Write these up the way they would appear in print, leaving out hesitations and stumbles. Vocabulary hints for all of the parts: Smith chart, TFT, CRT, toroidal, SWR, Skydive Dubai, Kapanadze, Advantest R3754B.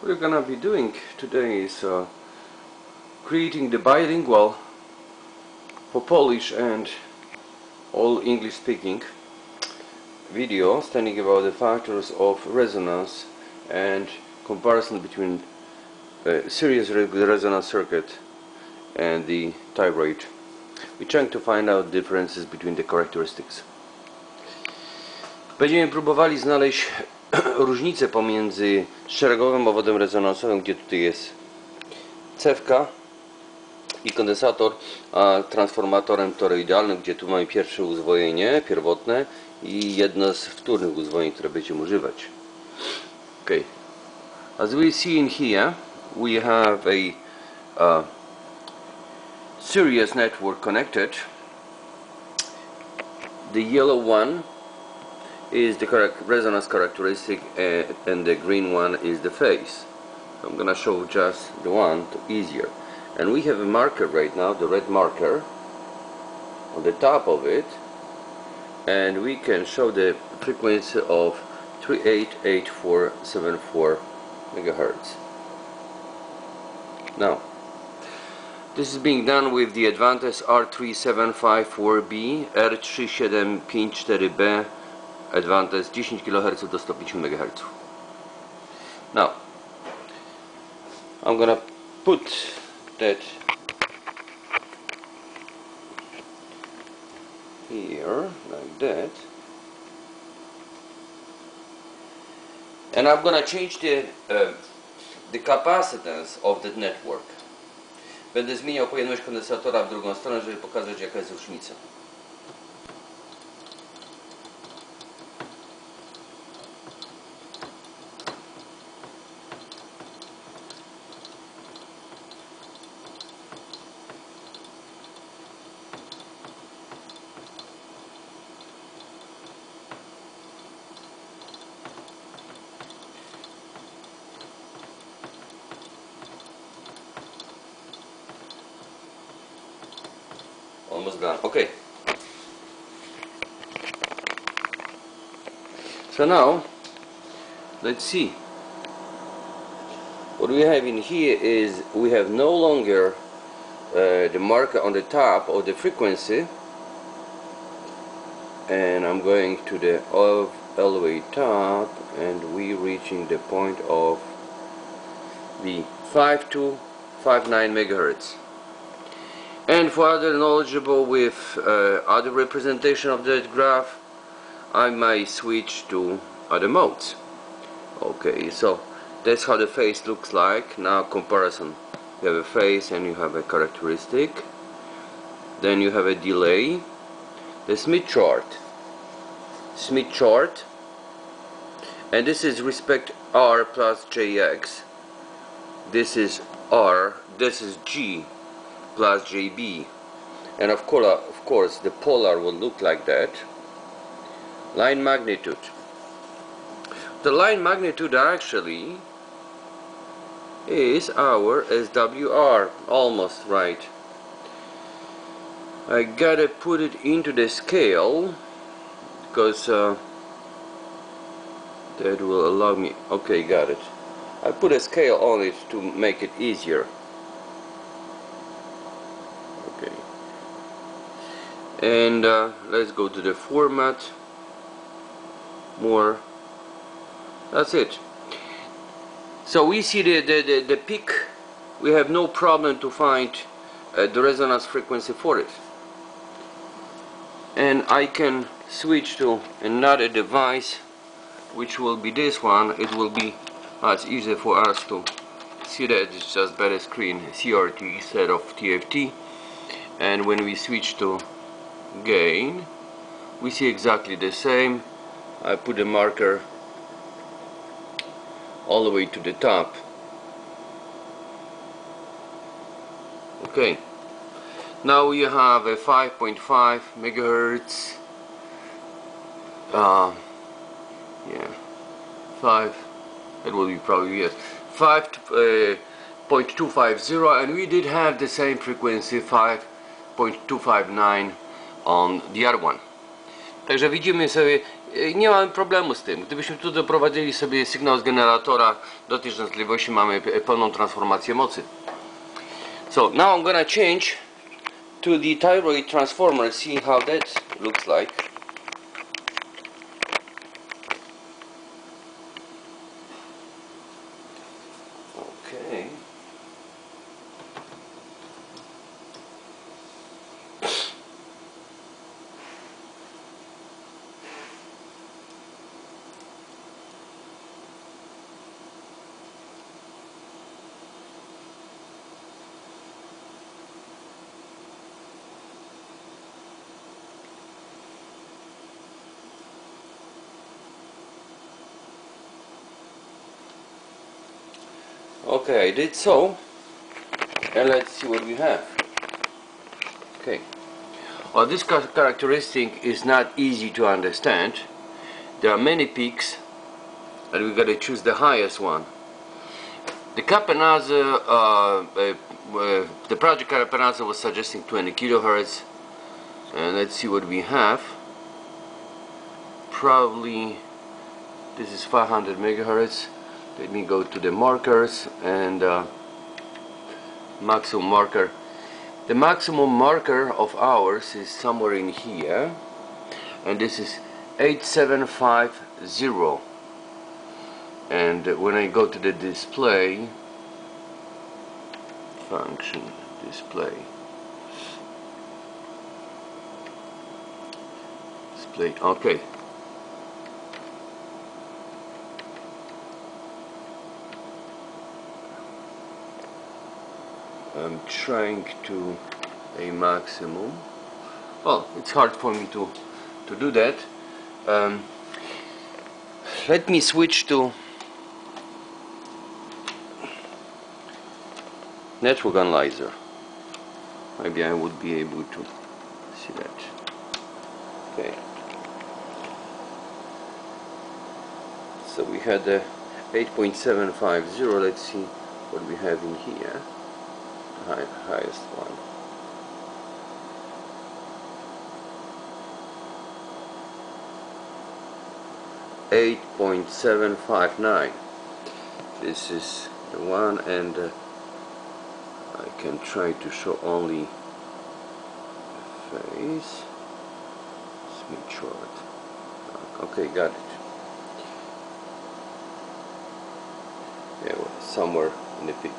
What we're gonna be doing today is creating the bilingual for Polish and all English speaking video standing about the factors of resonance and comparison between series resonance circuit and the toroidal. We're trying to find out differences between the characteristics. Będziemy próbowali znaleźć różnicę pomiędzy szeregowym obwodem rezonansowym, gdzie tutaj jest cewka i kondensator, a transformatorem toroidalnym, gdzie tu mamy pierwsze uzwojenie pierwotne i jedno z wtórnych uzwojeń, które będziemy używać. Okay. As we see in here, we have a series network connected. The yellow one is the resonance characteristic, and the green one is the phase. So I'm gonna show just the one easier. And we have a marker right now, the red marker on the top of it, and we can show the frequency of 388474 megahertz. Now, this is being done with the Advantest R3754B, R3754B, Advantest 10 kHz do 105 MHz. Now, I'm gonna put that here, like that. And I'm gonna change the capacitance of the network. Będę zmieniał pojemność kondensatora w drugą stronę, żeby pokazać, jaka jest różnica. Almost done. Okay. So now, let's see. What we have in here is we have no longer the marker on the top of the frequency, and I'm going to the all the way top, and we reaching the point of the 5259 megahertz. And for other knowledgeable with other representation of that graph, I might switch to other modes. Okay, so that's how the phase looks like. Now comparison. You have a phase and you have a characteristic. Then you have a delay. The Smith chart. Smith chart. And this is respect R plus JX. This is R. This is G plus JB, and of course the polar will look like that. Line magnitude. The line magnitude actually is our SWR, almost right. I gotta put it into the scale because that will allow me. Okay, got it. I put a scale on it to make it easier. And let's go to the format more. That's it. So we see the peak. We have no problem to find the resonance frequency for it, and I can switch to another device, which will be this one. It will be much easier for us to see that it's just better screen, CRT instead of TFT. And when we switch to gain, we see exactly the same. I put the marker all the way to the top. Okay, now you have a 5.5 megahertz, yeah, 5, it will be probably, yes, 5.250, and we did have the same frequency 5.259 on the other one. Także widzimy sobie, nie mamy problemu z tym. Gdybyśmy tu doprowadzili sobie sygnał z generatora do tej częstotliwości, mamy pełną transformację mocy. So now I'm gonna change to the toroid transformer, see how that looks like. Okay. Okay, I did so, and let's see what we have. Okay, well, this characteristic is not easy to understand. There are many peaks, and we got to choose the highest one. The Kapanadze, the project Kapanadze was suggesting 20 kilohertz, and let's see what we have. Probably this is 500 megahertz. Let me go to the markers and maximum marker. The maximum marker of ours is somewhere in here, and this is 8750. And when I go to the display function, display, okay. I'm trying to a maximum. Well, it's hard for me to do that. Let me switch to network analyzer. Maybe I would be able to see that. Okay. So we had the 8.750. Let's see what we have in here. Highest one. Eight point 759. This is the one, and I can try to show only the face. Smith chart. Okay, got it. Yeah, well, somewhere in the peak.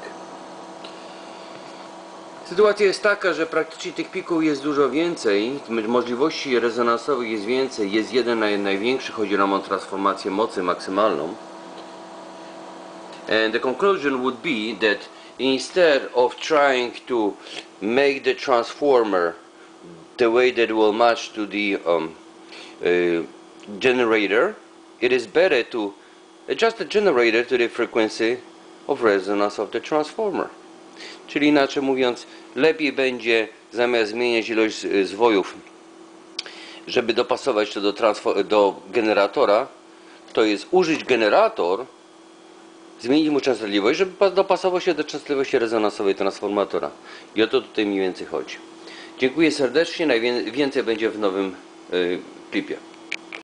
Sytuacja jest taka, że praktycznie tych pików jest dużo więcej, możliwości rezonansowych jest więcej, jest jeden największy, chodzi nam o transformację mocy maksymalną. And the conclusion would be that instead of trying to make the transformer the way that will match to the generator, it is better to adjust the generator to the frequency of resonance of the transformer. Czyli inaczej mówiąc, lepiej będzie zamiast zmieniać ilość zwojów, żeby dopasować to do generatora, to jest użyć generator, zmienić mu częstotliwość, żeby dopasował się do częstotliwości rezonansowej transformatora. I o to tutaj mniej więcej chodzi. Dziękuję serdecznie, najwięcej będzie w nowym klipie.